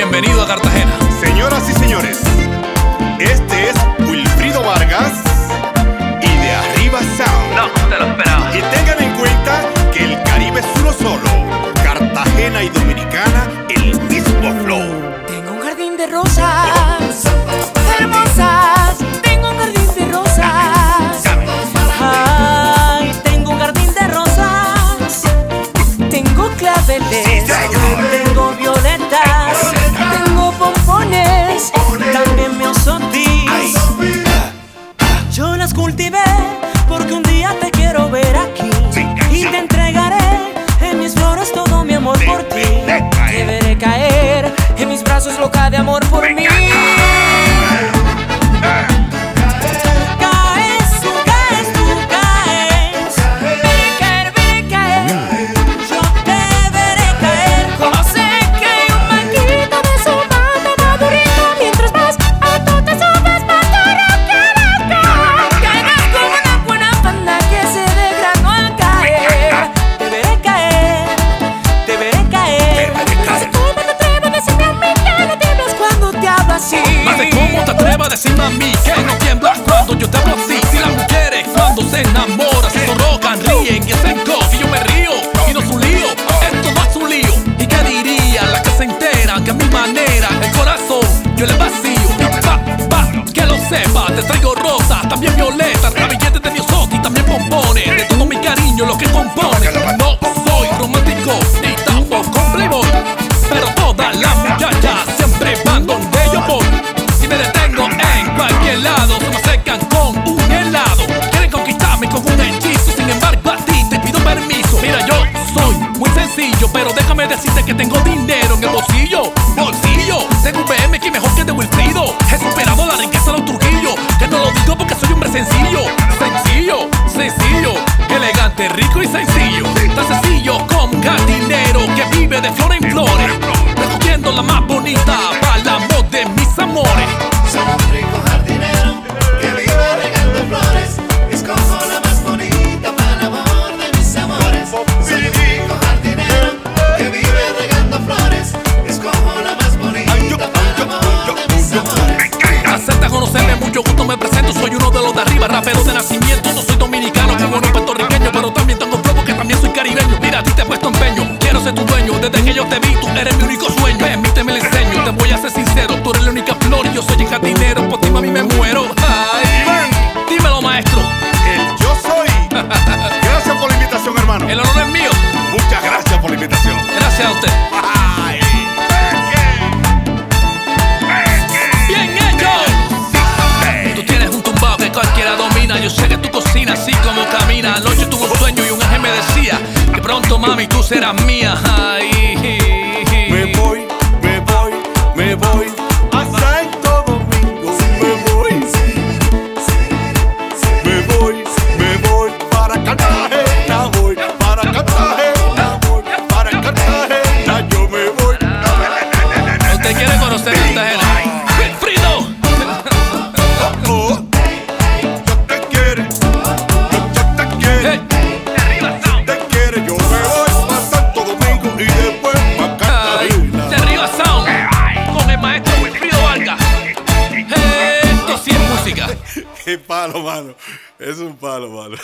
Bienvenido a Cartagena. Señoras y señores, este es Wilfrido Vargas y De Arriba Sound. No, te lo esperaba. Y tengan en cuenta que el Caribe es uno solo. Cartagena y Dominicana, el mismo flow. Tengo un jardín de rosas hermosas. Tengo un jardín de rosas. Ay, tengo un jardín de rosas. Tengo claveles. Sí, señor. Tengo violetas. Tengo pompones. También me osotis. Yo las cultivé porque un día te quiero ver aquí. Y te entregaré en mis flores todo mi amor por ti. Te veré caer en mis brazos loca de amor por mí. Decime a mí que no tiemblas cuando yo te hablo así. Si las mujeres cuando se enamoran se sonrojan, ríen y hacen cosas. Y yo me río y no es un lío, esto no es un lío. ¿Y qué dirían las que se enteran que a mi manera el corazón yo le vacío? Que lo sepa, te traigo rosas, también violetas, ramilletes de diosoti y también pompones. De todo mi cariño lo que compone. No soy romántico ni tampoco playboy, pero todas las muchachas siempre van donde yo voy. Si me detengo en cualquier lado, se me acercan con un helado. Quieren conquistarme con un hechizo, sin embargo a ti te pido permiso. Mira, yo soy muy sencillo, pero déjame decirte que tengo dinero en el bolsillo. Tengo un BM que es mejor que el de Wilfrido. He superado la riqueza de los Trujillo. Que no lo digo porque soy hombre sencillo. Sencillo, elegante, rico y sencillo. Tan sencillo como un jardinero que vive de flor en flor, recogiendo la más bonita para el amor de mis amores. Soy un rico jardinero que vive regando flores. Escojo la más bonita para el amor de mis amores. Soy un rico jardinero que vive regando flores. Escojo la más bonita para el amor de mis amores. Acepta conocerme, mucho gusto me presento. Soy uno de los de arriba, rapero de nacimiento. No soy dominicano, cubano, puertorriqueño, pero también tengo flow porque también soy caribeño. Mira, a ti te he puesto empeño, quiero ser tu dueño. Desde que yo te vi, tú eres mi único sueño. Permíteme, le enseño, te voy a ser sincero. Tú eres la única flor y yo soy el jardinero. Por ti, mami, me muero. Ay, man, dímelo, maestro. El yo soy. Gracias por la invitación, hermano. El honor es mío. Muchas gracias por la invitación. Gracias a usted. Ay. Bien hecho. Tú tienes un tumbao que cualquiera domina. Yo sé que tú cocinas así como camina. Anoche tuve un sueño y un ángel me decía que pronto, mami, tú serás mía. Ay. Me voy a Santo Domingo, me voy para Cartagena, voy para Cartagena, voy para Cartagena, yo me voy. ¿Usted quiere conocer Cartagena? Qué palo, mano. Es un palo, mano.